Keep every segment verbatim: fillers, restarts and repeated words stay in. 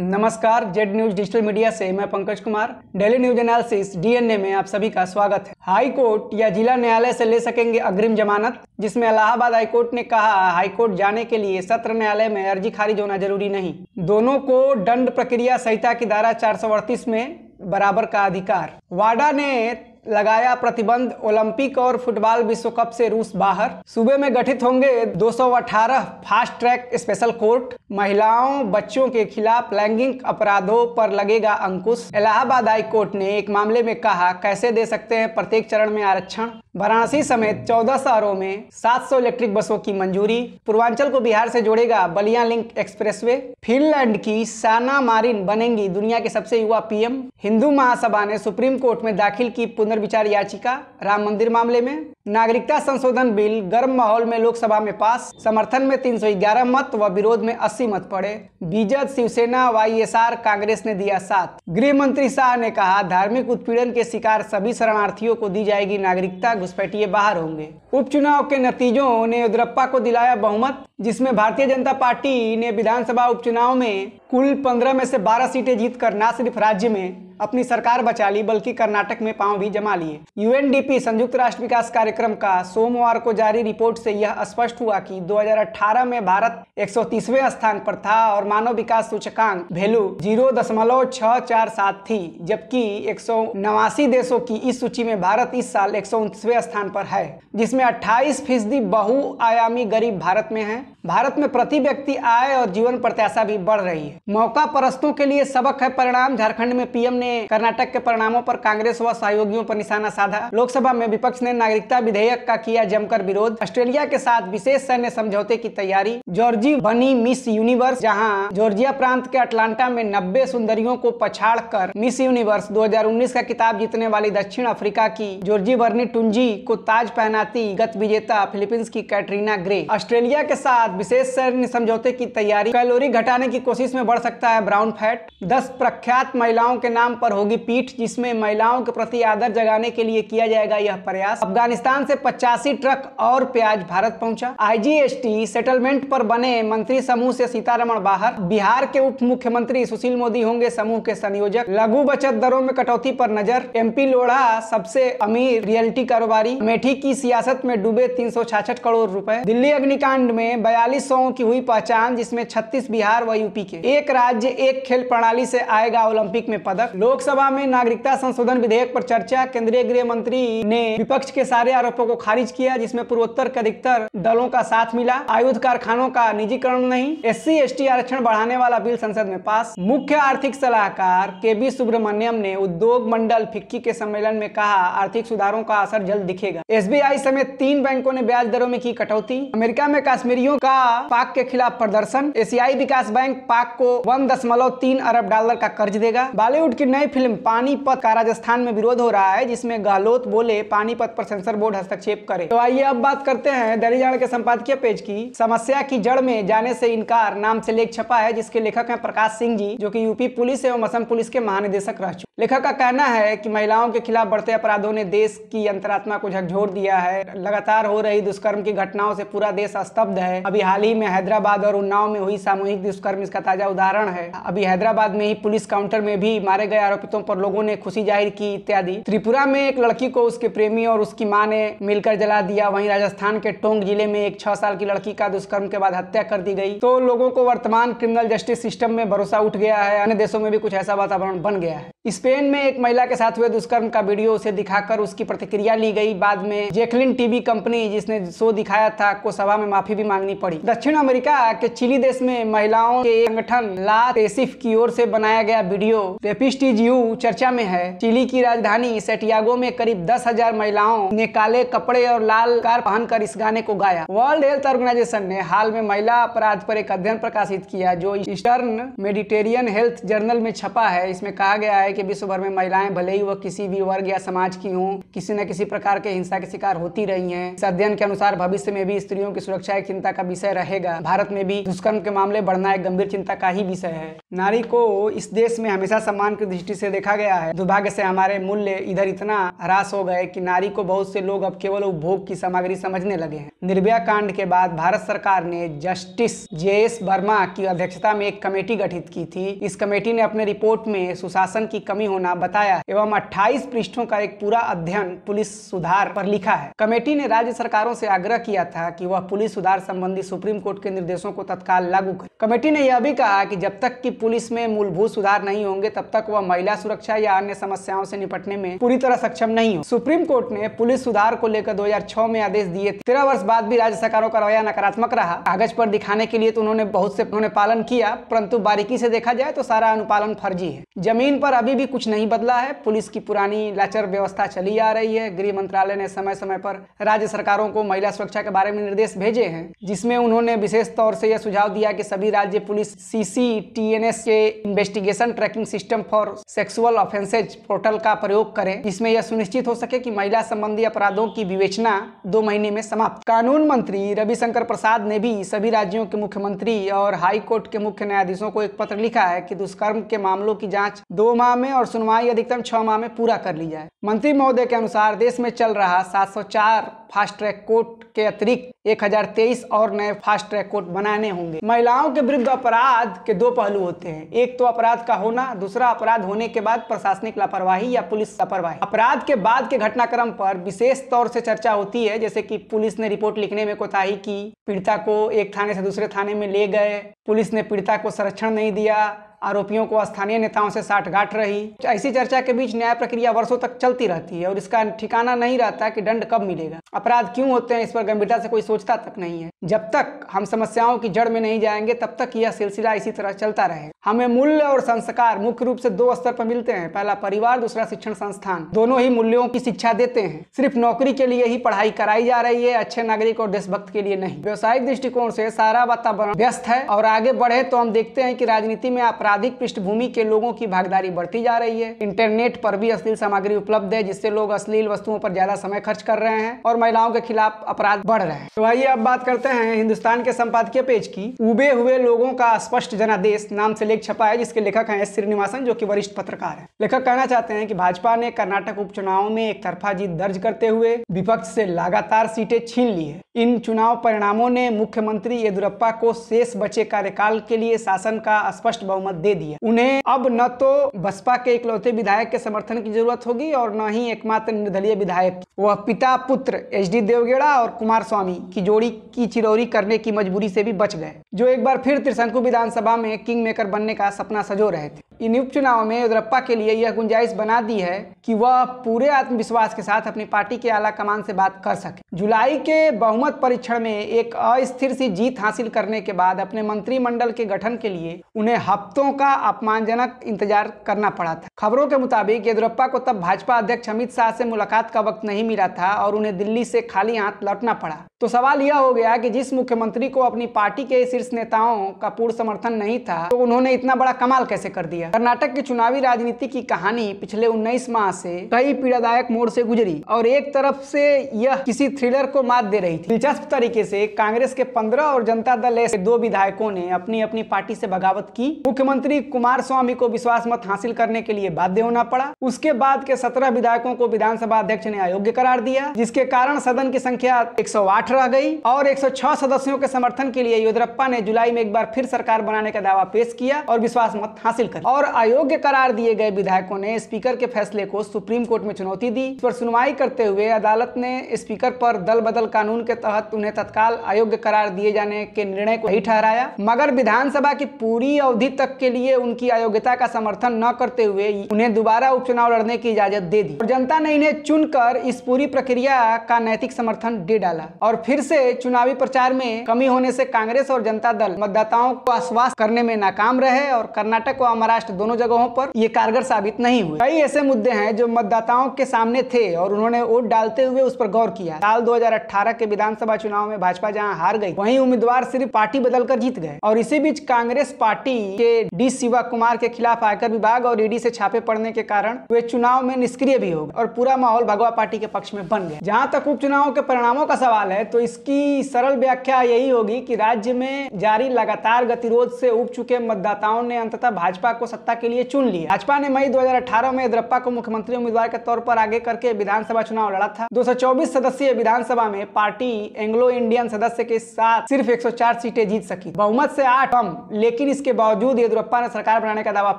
नमस्कार Z news digital media से मैं Pankaj Kumar. Daily news analysis D N A में आप सभी का स्वागत है। हाई कोर्ट या जिला न्यायालय से ले सकेंगे अग्रिम जमानत, जिसमें इलाहाबाद हाई कोर्ट ने कहा हाई कोर्ट जाने के लिए सत्र न्यायालय में अर्जी खारिज होना जरूरी नहीं। दोनों को दंड प्रक्रिया संहिता की धारा चार सौ अड़तीस में बराबर का अधिकार। वाडा ने लगाया प्रतिबंध, ओलंपिक और फुटबॉल विश्व कप से रूस बाहर। सूबे में गठित होंगे दो सौ अठारह फास्ट ट्रैक स्पेशल कोर्ट। महिलाओं बच्चों के खिलाफ लैंगिक अपराधों पर लगेगा अंकुश। इलाहाबाद हाई कोर्ट ने एक मामले में कहा कैसे दे सकते हैं प्रत्येक चरण में आरक्षण। वाराणसी समेत चौदह शहरों में सात सौ इलेक्ट्रिक बसों की मंजूरी। पूर्वांचल को बिहार से जोड़ेगा बलिया लिंक एक्सप्रेसवे। फिनलैंड की साना मारिन बनेंगी दुनिया के सबसे युवा पी एम। हिंदू महासभा ने सुप्रीम कोर्ट में दाखिल की पुनर्विचार याचिका राम मंदिर मामले में। नागरिकता संशोधन बिल गर्म माहौल में लोकसभा में पास, समर्थन में तीन सौ ग्यारह मत व विरोध में अस्सी मत पड़े। BJP Shiv Sena Y S R Congress ने दिया साथ। गृह मंत्री शाह ने कहा धार्मिक उत्पीड़न के शिकार सभी शरणार्थियों को दी जाएगी नागरिकता, घुसपैठिए बाहर होंगे। उपचुनाव के नतीजों ने येदुरप्पा को दिलाया बहुमत, जिसमें भारतीय जनता पार्टी ने विधानसभा उपचुनाव में कुल पंद्रह में से बारह सीटें जीतकर न सिर्फ राज्य में अपनी सरकार बचा ली बल्कि कर्नाटक में पांव भी जमा लिए। यू एन डी पी संयुक्त राष्ट्र विकास कार्यक्रम का सोमवार को जारी रिपोर्ट से यह स्पष्ट हुआ कि दो हज़ार अठारह में भारत एक सौ तीसवें स्थान पर था और मानव विकास सूचकांक वैल्यू शून्य दशमलव छह चार सात थी, जबकि एक सौ नवासी देशों की इस सूची में भारत इस साल एक सौ उनतीसवें स्थान पर है, जिसमें अट्ठाईस फीसदी बहुआयामी गरीब भारत में है। भारत में प्रति व्यक्ति आय और जीवन प्रत्याशा भी बढ़ रही है। मौका परस्तों के लिए सबक है परिणाम। झारखंड में पी एम ने कर्नाटक के परिणामों पर कांग्रेस व सहयोगियों पर निशाना साधा। लोकसभा में विपक्ष ने नागरिकता विधेयक का किया जमकर विरोध। ऑस्ट्रेलिया के साथ विशेष सैन्य समझौते की तैयारी। जॉर्जिया बनी मिस यूनिवर्स, जहाँ जॉर्जिया प्रांत के अटलांटा में नब्बे सुंदरियों को पछाड़ कर मिस यूनिवर्स दो हजार उन्नीस का खिताब जीतने वाली दक्षिण अफ्रीका की जॉर्जिया बर्नी टुंजी को ताज पहनाती गत विजेता फिलीपीन्स की कैटरीना ग्रे। ऑस्ट्रेलिया के साथ विशेष सैन्य समझौते की तैयारी। कैलोरी घटाने की कोशिश में बढ़ सकता है ब्राउन फैट। दस प्रख्यात महिलाओं के नाम पर होगी पीठ, जिसमें महिलाओं के प्रति आदर जगाने के लिए किया जाएगा यह प्रयास। अफगानिस्तान से पचासी ट्रक और प्याज भारत पहुंचा। I G S T settlement पर बने मंत्री समूह से सीतारमण बाहर। बिहार के उप मुख्यमंत्री सुशील मोदी होंगे समूह के संयोजक। लघु बचत दरों में कटौती पर नजर। एम पी लोढ़ा सबसे अमीर रियल्टी कारोबारी। अमेठी की सियासत में डूबे तीन सौ छियासठ करोड़ रूपए। दिल्ली अग्निकांड में बयालीस सौ की हुई पहचान, जिसमें छत्तीस बिहार व यूपी के। एक राज्य एक खेल प्रणाली से आएगा ओलंपिक में पदक। लोकसभा में नागरिकता संशोधन विधेयक पर चर्चा। केंद्रीय गृह मंत्री ने विपक्ष के सारे आरोपों को खारिज किया, जिसमें पूर्वोत्तर के अधिकतर दलों का साथ मिला। आयुध कारखानों का निजीकरण नहीं। एस सी एस टी आरक्षण बढ़ाने वाला बिल संसद में पास। मुख्य आर्थिक सलाहकार के वी सुब्रमण्यम ने उद्योग मंडल फिक्की के सम्मेलन में कहा आर्थिक सुधारों का असर जल्द दिखेगा। एस बी आई समेत तीन बैंकों ने ब्याज दरों में की कटौती। अमेरिका में कश्मीरियों का पाक के खिलाफ प्रदर्शन। एशियाई विकास बैंक पाक को एक दशमलव तीन अरब डॉलर का कर्ज देगा। बॉलीवुड की नई फिल्म पानीपत का राजस्थान में विरोध हो रहा है, जिसमें गहलोत बोले पानीपत पर सेंसर बोर्ड हस्तक्षेप करे। तो आइए अब बात करते हैं दैनिक जागरण के संपादकीय पेज की। समस्या की जड़ में जाने से इनकार नाम से लेख छपा है, जिसके लेखक है प्रकाश सिंह जी, जो की यूपी पुलिस एवं असम पुलिस के महानिदेशक रह चुके। लेखक का कहना है कि महिलाओं के खिलाफ बढ़ते अपराधों ने देश की अंतरात्मा को झकझोर दिया है। लगातार हो रही दुष्कर्म की घटनाओं से पूरा देश स्तब्ध है। अभी हाल ही में हैदराबाद और उन्नाव में हुई सामूहिक दुष्कर्म इसका ताजा उदाहरण है। अभी हैदराबाद में ही पुलिस काउंटर में भी मारे गए आरोपितों पर लोगों ने खुशी जाहिर की इत्यादि। त्रिपुरा में एक लड़की को उसके प्रेमी और उसकी मां ने मिलकर जला दिया। वहीं राजस्थान के टोंक जिले में एक छह साल की लड़की का दुष्कर्म के बाद हत्या कर दी गई। तो लोगों को वर्तमान क्रिमिनल जस्टिस सिस्टम में भरोसा उठ गया है। अन्य देशों में भी कुछ ऐसा वातावरण बन गया है। स्पेन में एक महिला के साथ हुए दुष्कर्म का वीडियो उसे दिखाकर उसकी प्रतिक्रिया ली गई। बाद में जेकलिन टीवी कंपनी जिसने शो दिखाया था को सभा में माफी भी मांगनी पड़ी। दक्षिण अमेरिका के चिली देश में महिलाओं के संगठन ला पेसिफ की ओर से बनाया गया वीडियो रेपिस्टिजियू चर्चा में है। चिली की राजधानी सैंटियागो में करीब दस हजार महिलाओं ने काले कपड़े और लाल कार पहनकर इस गाने को गाया। वर्ल्ड हेल्थ ऑर्गेनाइजेशन ने हाल में महिला अपराध पर एक अध्ययन प्रकाशित किया, जो ईस्टर्न मेडिटेरियन हेल्थ जर्नल में छपा है। इसमें कहा गया है है के वी सुब्रमण्यम, महिलाएं भले ही वह किसी भी वर्ग या समाज की हों किसी न किसी प्रकार के हिंसा के शिकार होती रही हैं। इस अध्ययन के अनुसार भविष्य में भी स्त्रियों की सुरक्षा एक चिंता का विषय रहेगा। भारत में भी दुष्कर्म के मामले बढ़ना एक गंभीर चिंता का ही विषय है। नारी को इस देश में हमेशा सम्मान की दृष्टि से देखा गया है। दुर्भाग्य से हमारे मूल्य इधर इतना ह्रास हो गए कि नारी को बहुत से लोग अब केवल उपभोग की सामग्री समझने लगे हैं। निर्भया कांड के बाद भारत सरकार ने जस्टिस जे एस वर्मा की अध्यक्षता में एक कमेटी गठित की थी। इस कमेटी ने अपने रिपोर्ट में सुशासन की कमी होना बताया एवं अट्ठाईस पृष्ठों का एक पूरा अध्ययन पुलिस सुधार पर लिखा है। कमेटी ने राज्य सरकारों से आग्रह किया था कि वह पुलिस सुधार संबंधी सुप्रीम कोर्ट के निर्देशों को तत्काल लागू करे। कमेटी ने यह भी कहा कि जब तक कि पुलिस में मूलभूत सुधार नहीं होंगे तब तक वह महिला सुरक्षा या अन्य समस्याओं से निपटने में पूरी तरह सक्षम नहीं हो। सुप्रीम कोर्ट ने पुलिस सुधार को लेकर दो हज़ार छह में आदेश दिए थे। तेरह वर्ष बाद भी राज्य सरकारों का रवैया नकारात्मक रहा। कागज पर दिखाने के लिए तो उन्होंने बहुत से उन्होंने पालन किया, परंतु बारीकी से देखा जाए तो सारा अनुपालन फर्जी है। जमीन पर अभी भी कुछ नहीं बदला है। पुलिस की पुरानी लाचार व्यवस्था चली आ रही है। गृह मंत्रालय ने समय समय पर राज्य सरकारों को महिला सुरक्षा के बारे में निर्देश भेजे हैं, जिसमें उन्होंने विशेष तौर से यह सुझाव दिया कि सभी राज्य police C C T N S के investigation tracking system for sexual offences portal का प्रयोग करें, जिसमें यह सुनिश्चित हो सके कि महिला संबंधी अपराधों की विवेचना दो महीने में समाप्त। कानून मंत्री रविशंकर प्रसाद ने भी सभी राज्यों के मुख्यमंत्री और हाई कोर्ट के मुख्य न्यायाधीशों को एक पत्र लिखा है कि दुष्कर्म के मामलों की जांच दो माह में और सुनवाई अधिकतम छह माह में पूरा कर ली जाए। मंत्री महोदय के अनुसार देश में चल रहा सात सौ चार फास्ट ट्रैक कोर्ट के अतिरिक्त एक हज़ार तेईस और नए फास्ट ट्रैक कोर्ट बनाने होंगे। महिलाओं के विरुद्ध अपराध के दो पहलू होते हैं, एक तो अपराध का होना, दूसरा अपराध होने के बाद प्रशासनिक लापरवाही या पुलिस लापरवाही। अपराध के बाद के घटनाक्रम पर विशेष तौर से चर्चा होती है, जैसे कि पुलिस ने रिपोर्ट लिखने में कोताही की, पीड़िता को एक थाने से दूसरे थाने में ले गए, पुलिस ने पीड़िता को संरक्षण नहीं दिया, आरोपियों को स्थानीय नेताओं से साठगांठ रही। ऐसी चर्चा के बीच न्याय प्रक्रिया वर्षों तक चलती रहती है और इसका ठिकाना नहीं रहता कि दंड कब मिलेगा। अपराध क्यों होते हैं इस पर गंभीरता से कोई सोचता तक नहीं है। जब तक हम समस्याओं की जड़ में नहीं जाएंगे तब तक यह सिलसिला इसी तरह चलता रहेगा। हमें मूल्य और संस्कार मुख्य रूप से दो स्तर पर मिलते हैं, पहला परिवार, दूसरा शिक्षण संस्थान। दोनों ही मूल्यों की शिक्षा देते हैं। सिर्फ नौकरी के लिए ही पढ़ाई कराई जा रही है, अच्छे नागरिक और देशभक्त के लिए नहीं। व्यावसायिक दृष्टिकोण से सारा वातावरण व्यस्त है और आगे बढ़े तो हम देखते हैं कि राजनीति में अपराध अधिक पृष्ठभूमि के लोगों की भागीदारी बढ़ती जा रही है। इंटरनेट पर भी अश्लील सामग्री उपलब्ध है, जिससे लोग अश्लील वस्तुओं पर ज्यादा समय खर्च कर रहे हैं और महिलाओं के खिलाफ अपराध बढ़ रहे हैं। तो आइए अब बात करते हैं हिंदुस्तान के संपादकीय पेज की। उबे हुए लोगों का स्पष्ट जनादेश नाम से लेख छपा है, जिसके लेखक हैं एस श्रीनिवासन, जो की वरिष्ठ पत्रकार है। लेखक कहना चाहते हैं की भाजपा ने कर्नाटक उपचुनाव में एक तरफा जीत दर्ज करते हुए विपक्ष से लगातार सीटें छीन ली है। इन चुनाव परिणामों ने मुख्यमंत्री येदुरप्पा को शेष बचे कार्यकाल के लिए शासन का स्पष्ट बहुमत दे दिया। उन्हें अब न तो बसपा के इकलौते विधायक के समर्थन की जरूरत होगी और न ही एकमात्र निर्दलीय विधायक। वह पिता पुत्र एच डी देवगेड़ा और कुमार स्वामी की जोड़ी की चिरौरी करने की मजबूरी से भी बच गए, जो एक बार फिर त्रिशंकु विधानसभा में किंग मेकर बनने का सपना सजो रहे थे। इन उपचुनाव में येदुरप्पा के लिए यह गुंजाइश बना दी है कि वह पूरे आत्मविश्वास के साथ अपनी पार्टी के आला कमान से बात कर सके। जुलाई के बहुमत परीक्षण में एक अस्थिर सी जीत हासिल करने के बाद अपने मंत्रिमंडल के गठन के लिए उन्हें हफ्तों का अपमानजनक इंतजार करना पड़ा था। खबरों के मुताबिक येदुरप्पा को तब भाजपा अध्यक्ष अमित शाह से मुलाकात का वक्त नहीं मिला था और उन्हें दिल्ली से खाली हाथ लौटना पड़ा। तो सवाल यह हो गया कि जिस मुख्यमंत्री को अपनी पार्टी के शीर्ष नेताओं का पूर्ण समर्थन नहीं था, तो उन्होंने इतना बड़ा कमाल कैसे कर दिया। कर्नाटक की चुनावी राजनीति की कहानी पिछले उन्नीस माह से कई पीड़ादायक मोड़ से गुजरी और एक तरफ से यह किसी थ्रिलर को मात दे रही थी। दिलचस्प तरीके से कांग्रेस के पंद्रह और जनता दल एस के दो विधायकों ने अपनी अपनी पार्टी से बगावत की। मुख्यमंत्री कुमार स्वामी को विश्वास मत हासिल करने के लिए बाध्य होना पड़ा। उसके बाद के सत्रह विधायकों को विधानसभा अध्यक्ष ने अयोग्य करार दिया, जिसके कारण सदन की संख्या एक सौ आठ रह गई और एक सौ छह सदस्यों के समर्थन के लिए येदुरप्पा ने जुलाई में एक बार फिर सरकार बनाने का दावा पेश किया और विश्वास मत हासिल कर और अयोग्य करार दिए गए विधायकों ने स्पीकर के फैसले को सुप्रीम कोर्ट में चुनौती दी। इस पर सुनवाई करते हुए अदालत ने स्पीकर पर दल बदल कानून के तहत उन्हें तत्काल अयोग्य करार दिए जाने के निर्णय को ही ठहराया, मगर विधानसभा की पूरी अवधि तक के लिए उनकी अयोग्यता का समर्थन न करते हुए उन्हें दोबारा उपचुनाव लड़ने की इजाजत दे दी और जनता ने इन्हें चुनकर इस पूरी प्रक्रिया का नैतिक समर्थन दे डाला। और फिर से चुनावी प्रचार में कमी होने से कांग्रेस और जनता दल मतदाताओं को आश्वस्त करने में नाकाम रहे और कर्नाटक और महाराष्ट्र दोनों जगहों पर ये कारगर साबित नहीं हुए। कई ऐसे मुद्दे हैं है जो मतदाताओं के सामने थे और उन्होंने वोट डालते हुए उस पर गौर किया। साल दो हज़ार अठारह के विधानसभा चुनाव में भाजपा जहां हार गई, वहीं उम्मीदवार सिर्फ पार्टी बदलकर जीत गए। और इसी बीच कांग्रेस पार्टी के डी शिवा कुमार के खिलाफ आयकर विभाग और ईडी से छापे पड़ने के कारण वे चुनाव में निष्क्रिय भी हो गए और पूरा माहौल भगवा पार्टी के पक्ष में बन गया। जहाँ तक उपचुनाव के परिणामों का सवाल है तो इसकी सरल व्याख्या यही होगी कि राज्य में जारी लगातार गतिरोध से उब चुके मतदाताओं ने अंततः भाजपा को सत्ता के लिए चुन लिया। भाजपा ने मई दो हज़ार अठारह में येदुरप्पा को मुख्यमंत्री उम्मीदवार के तौर पर आगे करके विधानसभा चुनाव लड़ा था। दो सौ चौबीस सदस्यीय विधानसभा में पार्टी एंग्लो इंडियन सदस्य के साथ सिर्फ एक सौ चार सीटें जीत सकी, बहुमत से आठ कम। लेकिन इसके बावजूद येदुरप्पा ने सरकार बनाने का दावा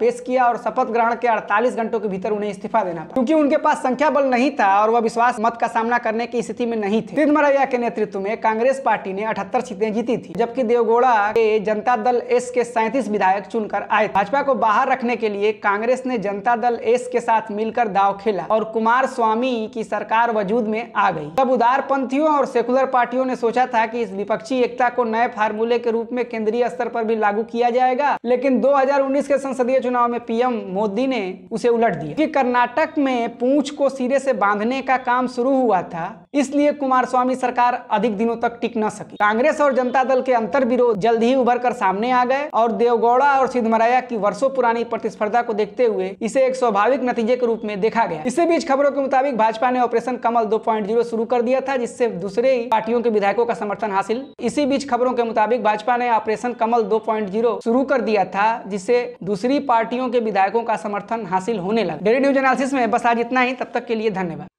पेश किया और शपथ ग्रहण के अड़तालीस घंटों के भीतर उन्हें इस्तीफा देना पड़ा, क्योंकि उनके पास संख्या बल नहीं था और वह विश्वास मत का सामना करने की स्थिति में नहीं थे। सिद्धरामैया के नेतृत्व में कांग्रेस पार्टी ने अठहत्तर सीटें जीती थी, जबकि देवगौड़ा के जनता दल एस के सैंतीस विधायक चुनकर आए। भाजपा को बाहर रखने के लिए कांग्रेस ने जनता दल एस के साथ मिलकर दाव खेला और कुमार स्वामी की सरकार वजूद में आ गई। तब उदारपंथियों और सेकुलर पार्टियों ने सोचा था कि इस विपक्षी एकता को नए फार्मूले के रूप में केंद्रीय स्तर पर भी लागू किया जाएगा, लेकिन दो हज़ार उन्नीस के संसदीय चुनाव में पीएम मोदी ने उसे उलट दिया। कि कर्नाटक में पूंछ को सिरे से बांधने का काम शुरू हुआ था, इसलिए कुमार स्वामी सरकार अधिक दिनों तक टिक न सकी। कांग्रेस और जनता दल के अंतर विरोध जल्द ही उभर कर सामने आ गए और देवगौड़ा और सिद्धरामैया की वर्षों पुरानी प्रतिस्पर्धा को देखते हुए इसे एक स्वाभाविक नतीजे के रूप में देखा गया। इसी बीच खबरों के मुताबिक भाजपा ने ऑपरेशन कमल दो पॉइंट ज़ीरो शुरू कर दिया था, जिससे दूसरे पार्टियों के विधायकों का समर्थन हासिल। इसी बीच खबरों के मुताबिक भाजपा ने ऑपरेशन कमल दो पॉइंट ज़ीरो शुरू कर दिया था, जिससे दूसरी पार्टियों के विधायकों का समर्थन हासिल होने लगा। डेली न्यूज एनालिसिस में बस आज इतना ही, तब तक के लिए धन्यवाद।